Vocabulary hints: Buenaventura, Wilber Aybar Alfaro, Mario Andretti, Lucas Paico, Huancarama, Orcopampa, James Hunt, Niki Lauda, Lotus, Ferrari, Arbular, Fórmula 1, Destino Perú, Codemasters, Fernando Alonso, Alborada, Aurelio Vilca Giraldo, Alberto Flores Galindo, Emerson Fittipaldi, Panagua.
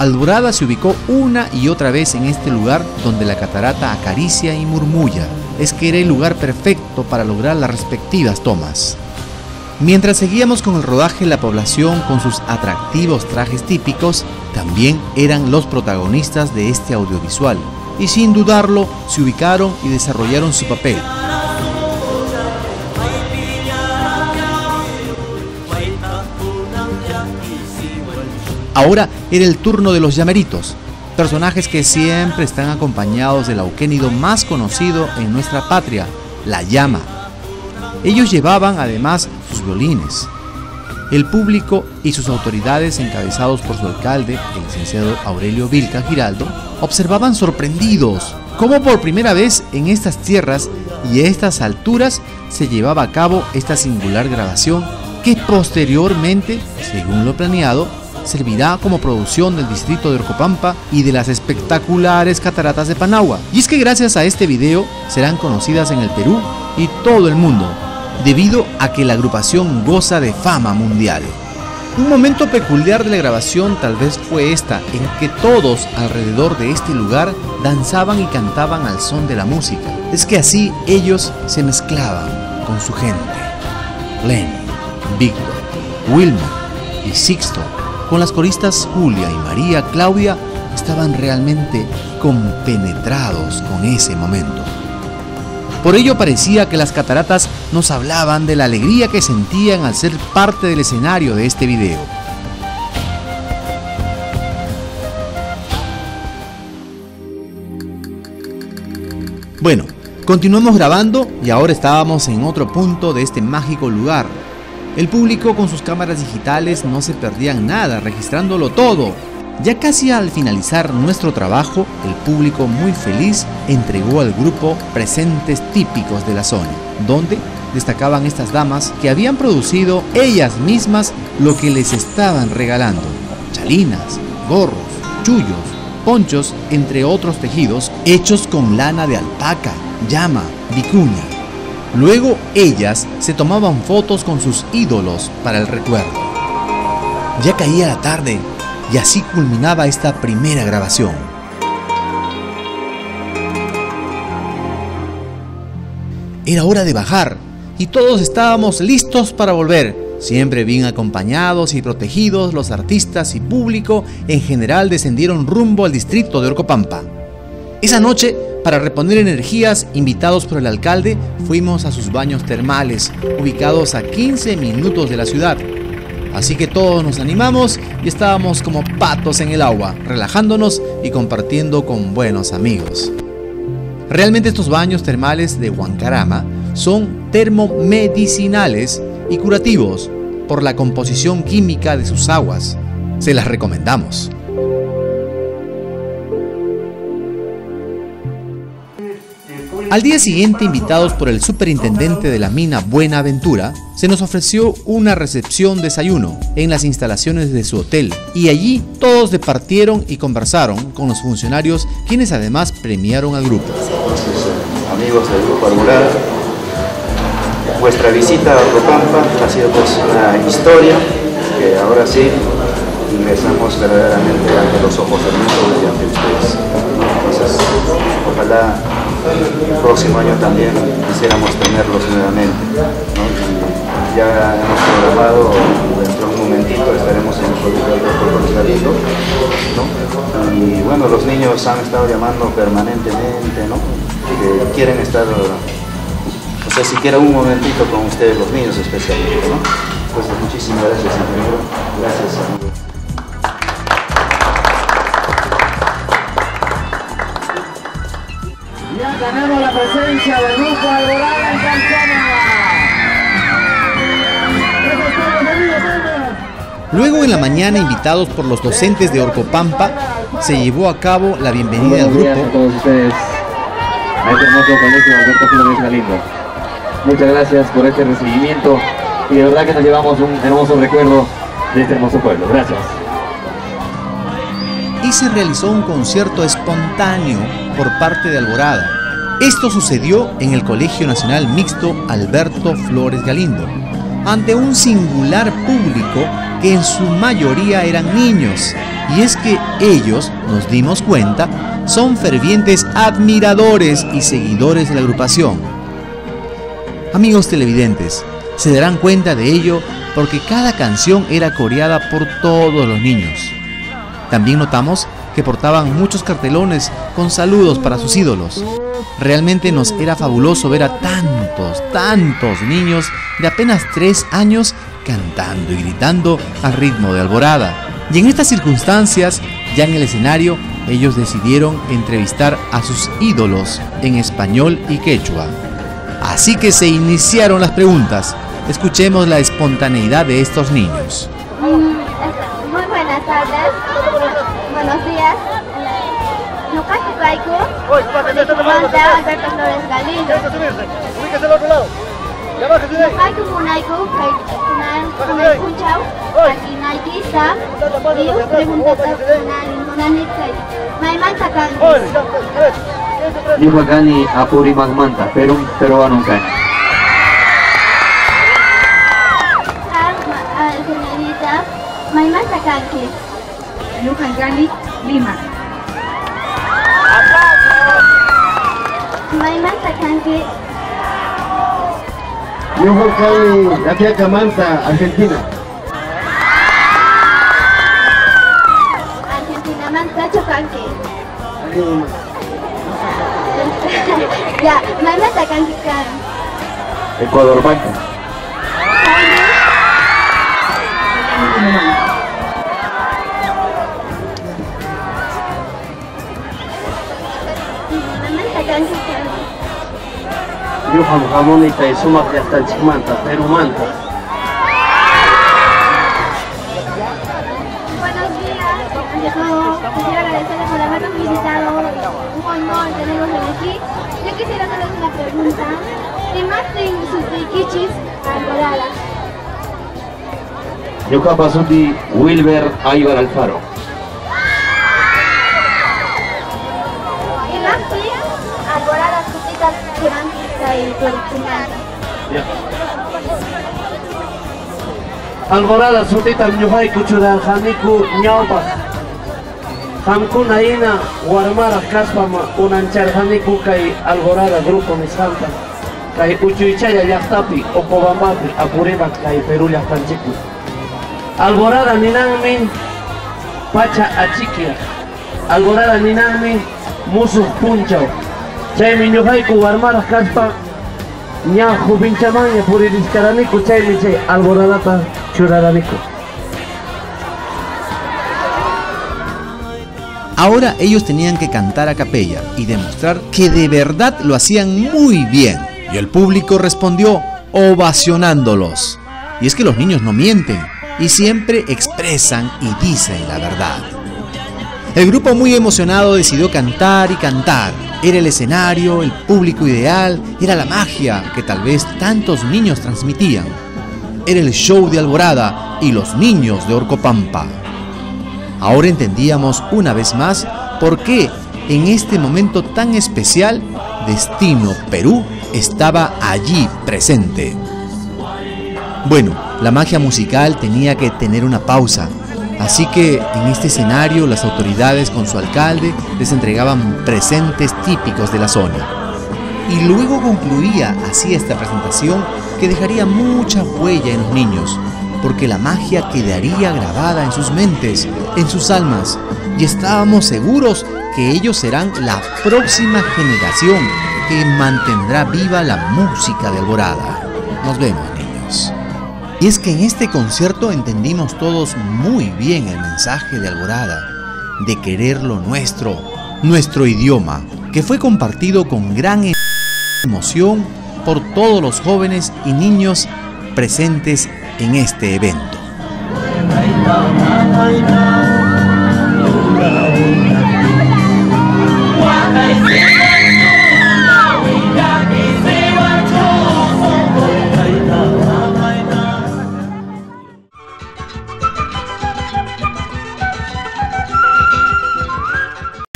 Alborada se ubicó una y otra vez en este lugar donde la catarata acaricia y murmulla. Es que era el lugar perfecto para lograr las respectivas tomas. Mientras seguíamos con el rodaje, la población con sus atractivos trajes típicos también eran los protagonistas de este audiovisual y sin dudarlo se ubicaron y desarrollaron su papel. Ahora era el turno de los llameritos, personajes que siempre están acompañados del auquénido más conocido en nuestra patria, la llama. Ellos llevaban además sus violines. El público y sus autoridades, encabezados por su alcalde, el licenciado Aurelio Vilca Giraldo, observaban sorprendidos cómo por primera vez en estas tierras y a estas alturas se llevaba a cabo esta singular grabación que posteriormente, según lo planeado, servirá como producción del distrito de Orcopampa y de las espectaculares cataratas de Panagua. Y es que gracias a este video serán conocidas en el Perú y todo el mundo, debido a que la agrupación goza de fama mundial. Un momento peculiar de la grabación tal vez fue esta, en que todos alrededor de este lugar danzaban y cantaban al son de la música. Es que así ellos se mezclaban con su gente. Lenny, Víctor, Wilma y Sixto, con las coristas Julia y María Claudia, estaban realmente compenetrados con ese momento. Por ello parecía que las cataratas nos hablaban de la alegría que sentían al ser parte del escenario de este video. Bueno, continuamos grabando y ahora estábamos en otro punto de este mágico lugar. El público con sus cámaras digitales no se perdían nada, registrándolo todo. Ya casi al finalizar nuestro trabajo, el público muy feliz entregó al grupo presentes típicos de la zona, donde destacaban estas damas que habían producido ellas mismas lo que les estaban regalando: chalinas, gorros, chullos, ponchos, entre otros tejidos hechos con lana de alpaca, llama, vicuña. Luego ellas se tomaban fotos con sus ídolos para el recuerdo. Ya caía la tarde y así culminaba esta primera grabación. Era hora de bajar y todos estábamos listos para volver. Siempre bien acompañados y protegidos, los artistas y público en general descendieron rumbo al distrito de Orcopampa. Esa noche, para reponer energías, invitados por el alcalde, fuimos a sus baños termales, ubicados a 15 minutos de la ciudad. Así que todos nos animamos y estábamos como patos en el agua, relajándonos y compartiendo con buenos amigos. Realmente estos baños termales de Huancarama son termomedicinales y curativos por la composición química de sus aguas. Se las recomendamos. Al día siguiente, invitados por el superintendente de la mina Buenaventura, se nos ofreció una recepción-desayuno en las instalaciones de su hotel y allí todos departieron y conversaron con los funcionarios, quienes además premiaron al grupo. Amigos del grupo Arbular, vuestra visita a Orcopampa ha sido pues una historia que ahora sí ingresamos verdaderamente ante los ojos del mundo y ante ustedes. Entonces, ojalá el próximo año también quisiéramos tenerlos nuevamente, ¿no? Ya hemos programado, dentro de un momentito estaremos en el proyecto, ¿no? Y bueno, los niños han estado llamando permanentemente, ¿no? Que quieren estar, o sea, siquiera un momentito con ustedes, los niños especialmente, ¿no? Entonces, muchísimas gracias, amigo. Gracias, amigo. Tenemos la presencia del grupo Alborada en Huancarama. Luego en la mañana, invitados por los docentes de Orcopampa, se llevó a cabo la bienvenida al grupo. Buenos días a todos ustedes, a este hermoso colegio Alberto Flores Galindo. Muchas gracias por este recibimiento y de verdad que nos llevamos un hermoso recuerdo de este hermoso pueblo. Gracias. Y se realizó un concierto espontáneo por parte de Alborada. Esto sucedió en el Colegio Nacional Mixto Alberto Flores Galindo, ante un singular público que en su mayoría eran niños, y es que ellos, nos dimos cuenta, son fervientes admiradores y seguidores de la agrupación. Amigos televidentes, se darán cuenta de ello porque cada canción era coreada por todos los niños. También notamos que portaban muchos cartelones con saludos para sus ídolos. Realmente nos era fabuloso ver a tantos niños de apenas 3 años cantando y gritando al ritmo de Alborada. Y en estas circunstancias, ya en el escenario, ellos decidieron entrevistar a sus ídolos en español y quechua. Así que se iniciaron las preguntas. Escuchemos la espontaneidad de estos niños. Muy buenas tardes, buenos días. Lucas Paico, Alberto Flores Galindo. Ubíquese al otro lado. Ya bájese de ahí. Paico Munaico, Kunchau, Akinaikisa, Dios pregunta por Maimantacán. Dijo acá ni Apuri Magmanta, pero un peruano cae. Maima Sacanque, Lucas Gali, Lima. Maima Sacanque, Lucas Gali, la tía Camanta, Argentina. Argentina Manta Chocanque. Ya, Maima Sacanque, Ecuador Banca. Yo jamón y taizuma de hasta chimanta, pero manta. Buenos días, ante todo, quisiera agradecerles por habernos visitado. Un honor tenerlos aquí. Yo quisiera hacerles una pregunta. ¿Qué más tienen sus riquichis Alborada? Yo capasuti Wilber Aybar Alfaro. Alborada sutita ñuhay kuchudan haniku ñawpas hamkuna ina warmara kaspama unanchar haniku kay Alborada grupo mishanta kay uchuichaya llaqtapi Orcopambapi Apurimac kay Perú llaqtanchikpi Alborada ninanmi pacha achikia Alborada ninanmi musuq punchaw chaymi ñuhayku warmara kaspa ñajo pinchamaña puririscaranico chaymi chay Alboradata churaranico. Ahora ellos tenían que cantar a capella y demostrar que de verdad lo hacían muy bien, y el público respondió ovacionándolos. Y es que los niños no mienten y siempre expresan y dicen la verdad. El grupo, muy emocionado, decidió cantar y cantar. Era el escenario, el público ideal, era la magia que tal vez tantos niños transmitían. Era el show de Alborada y los niños de Orcopampa. Ahora entendíamos una vez más por qué en este momento tan especial Destino Perú estaba allí presente. Bueno, la magia musical tenía que tener una pausa. Así que en este escenario las autoridades con su alcalde les entregaban presentes típicos de la zona. Y luego concluía así esta presentación que dejaría mucha huella en los niños, porque la magia quedaría grabada en sus mentes, en sus almas, y estábamos seguros que ellos serán la próxima generación que mantendrá viva la música de Alborada. Nos vemos, niños. Y es que en este concierto entendimos todos muy bien el mensaje de Alborada, de querer lo nuestro, nuestro idioma, que fue compartido con gran emoción por todos los jóvenes y niños presentes en este evento.